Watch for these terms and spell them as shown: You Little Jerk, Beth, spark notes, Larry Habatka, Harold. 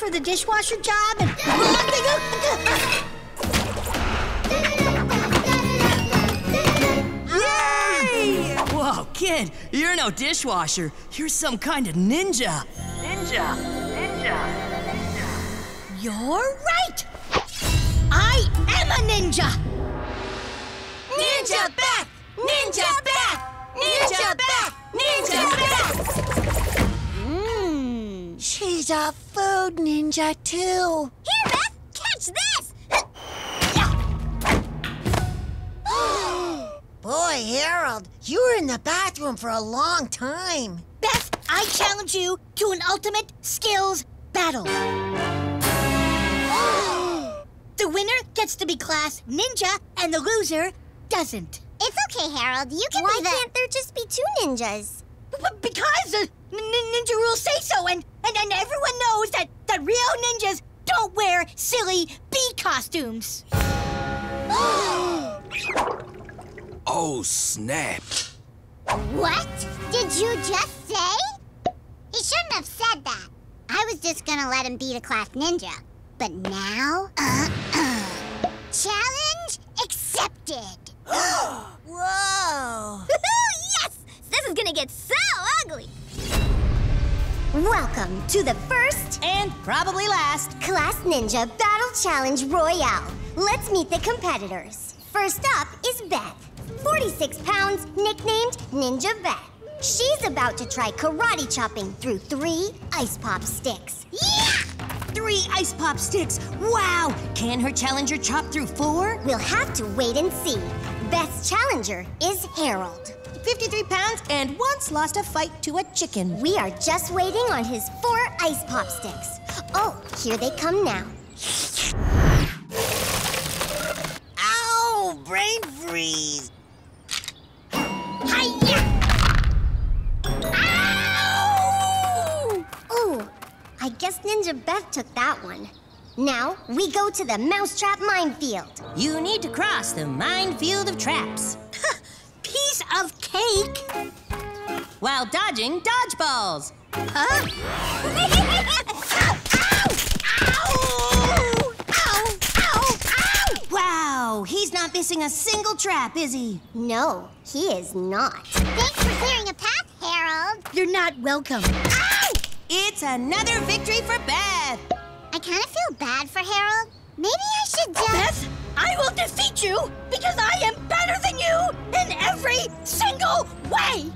for the dishwasher job and... Yay! Whoa, kid, you're no dishwasher. You're some kind of ninja. Ninja. You're right! I am a ninja! Ninja Beth! Ninja Beth! Ninja Beth! Ninja Beth! Mmm. She's a food ninja, too. Here, Beth! Catch this! Boy, Harold, you were in the bathroom for a long time. Beth, I challenge you to an ultimate skills battle. The winner gets to be class ninja, and the loser doesn't. It's okay, Harold. You can be the... Why can't there just be two ninjas? Because the ninja rules say so, and everyone knows that real ninjas don't wear silly bee costumes. Oh, snap. What did you just say? He shouldn't have said that. I was just gonna let him be the class ninja. But now, challenge accepted. Whoa! Yes! This is gonna get so ugly. Welcome to the first and probably last Class Ninja Battle Challenge Royale. Let's meet the competitors. First up is Beth, 46 pounds, nicknamed Ninja Beth. She's about to try karate chopping through 3 ice pop sticks. Yeah! 3 ice pop sticks! Wow! Can her challenger chop through 4? We'll have to wait and see. Beth's challenger is Harold. 53 pounds and once lost a fight to a chicken. We are just waiting on his 4 ice pop sticks. Oh, here they come now. Ow! Brain freeze! Hi-ya! Ow! Ooh. I guess Ninja Beth took that one. Now, we go to the mousetrap minefield. You need to cross the minefield of traps. Piece of cake! While dodging dodgeballs. Huh? Ow! Ow! Ow! Ow! Ow! Wow, he's not missing a single trap, is he? No, he is not. Thanks for clearing a path, Harold. You're not welcome. Ow! It's another victory for Beth. I kind of feel bad for Harold. Maybe I should just... Beth, I will defeat you because I am better than you in every single way.